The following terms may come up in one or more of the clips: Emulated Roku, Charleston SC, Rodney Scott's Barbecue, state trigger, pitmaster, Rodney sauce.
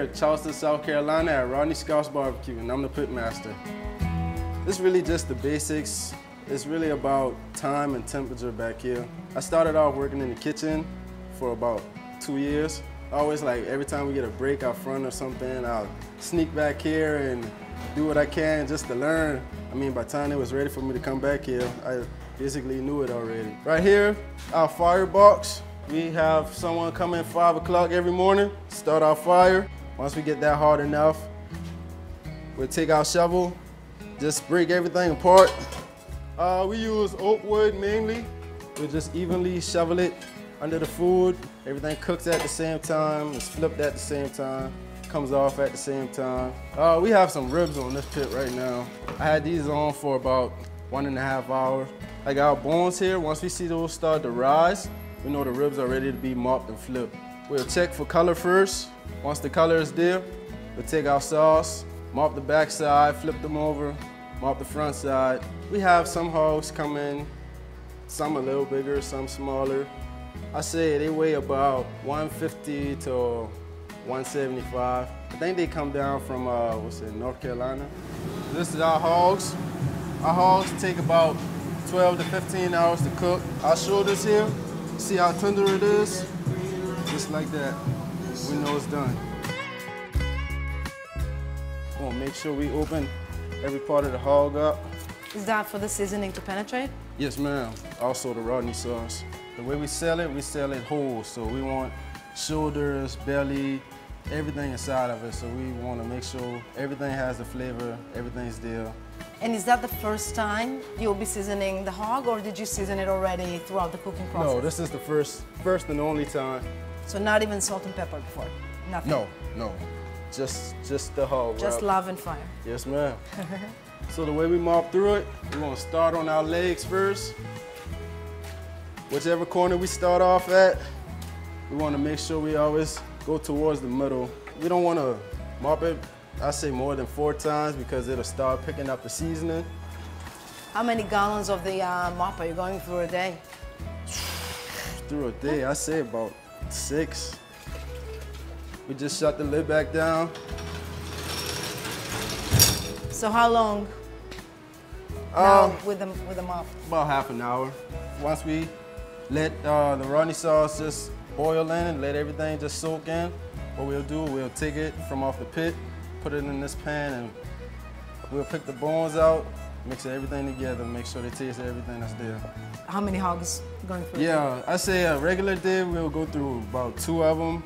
here in Charleston, South Carolina at Rodney Scott's Barbecue, and I'm the pit master. It's really just the basics. It's really about time and temperature back here. I started off working in the kitchen for about 2 years. Always, like, every time we get a break out front or something, I'll sneak back here and do what I can just to learn. I mean, by the time it was ready for me to come back here, I basically knew it already. Right here, our firebox. We have someone come in 5 o'clock every morning, start our fire. Once we get that hard enough, we'll take our shovel, just break everything apart. We use oak wood mainly. We'll just evenly shovel it under the food. Everything cooks at the same time, it's flipped at the same time, comes off at the same time. We have some ribs on this pit right now. I had these on for about 1.5 hours. I got our bones here. Once we see those start to rise, we know the ribs are ready to be mopped and flipped. We'll check for color first. Once the color is there, we'll take our sauce, mop the back side, flip them over, mop the front side. We have some hogs come in, some a little bigger, some smaller. I say they weigh about 150 to 175. I think they come down from North Carolina. This is our hogs. Our hogs take about 12 to 15 hours to cook. Our shoulders here, see how tender it is? Just like that, we know it's done. We're gonna make sure we open every part of the hog up. Is that for the seasoning to penetrate? Yes, ma'am. Also the Rodney sauce. The way we sell it whole. So we want shoulders, belly, everything inside of it. So we want to make sure everything has the flavor, everything's there. And is that the first time you'll be seasoning the hog, or did you season it already throughout the cooking process? No, this is the first and only time. So not even salt and pepper before? Nothing? No, no. Just the hog. Just love and fire. Yes, ma'am. So the way we mop through it, we're going to start on our legs first. Whichever corner we start off at, we want to make sure we always go towards the middle. We don't want to mop it, I say, more than 4 times, because it'll start picking up the seasoning. How many gallons of the mop are you going through a day? Through a day, I say about 6. We just shut the lid back down. So how long now with the mop? About half an hour. Once we let the Rodney sauce just boil in and let everything just soak in, what we'll do, we'll take it from off the pit, put it in this pan, and we'll pick the bones out, mix everything together, make sure they taste everything that's there. How many hogs going through? Yeah, I say a regular day we'll go through about 2 of them.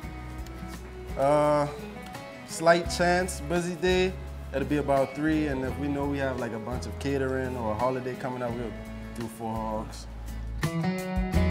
Slight chance, busy day, it'll be about 3, and if we know we have like a bunch of catering or a holiday coming up, we'll do 4 hogs.